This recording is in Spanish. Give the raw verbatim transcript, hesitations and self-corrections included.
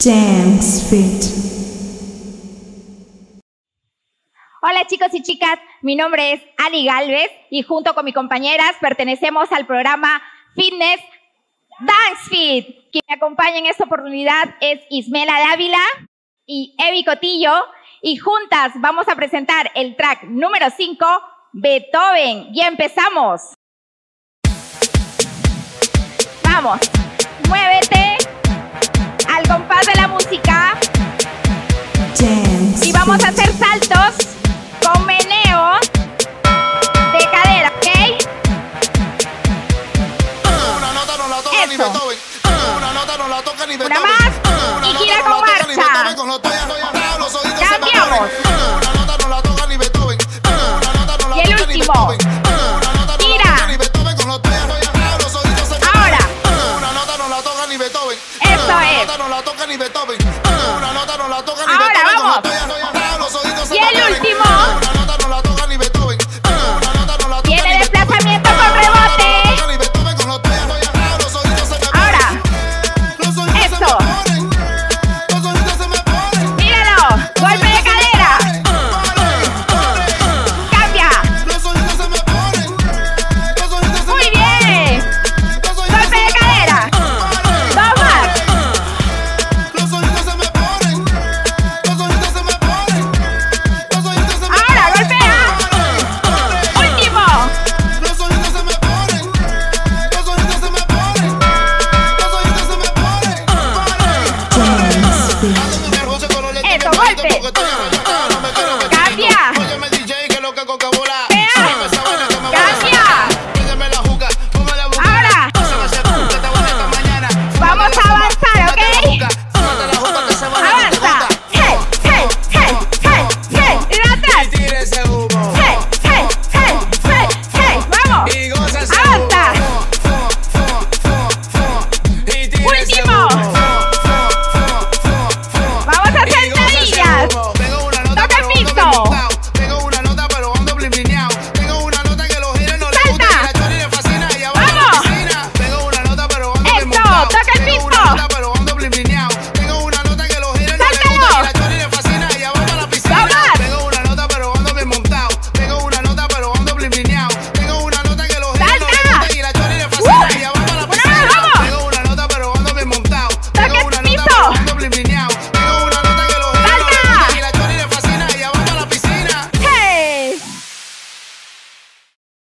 DanceFit. Hola chicos y chicas, mi nombre es Ali Galvez y junto con mis compañeras pertenecemos al programa Fitness DanceFit. Quien me acompaña en esta oportunidad es Ismela Dávila y Evi Cotillo y juntas vamos a presentar el track número cinco, Beethoven. Y empezamos. Vamos, muévete. Al compás de la música y vamos a hacer saltos con meneo de cadera, ¿ok? Una nota no la toca ni Beethoven. Una nota no la toca ni Beethoven. Una más y gira con marcha. Cambiamos. Una nota no la toca ni Beethoven. Una nota no la toca ni Beethoven. ¡Golpe!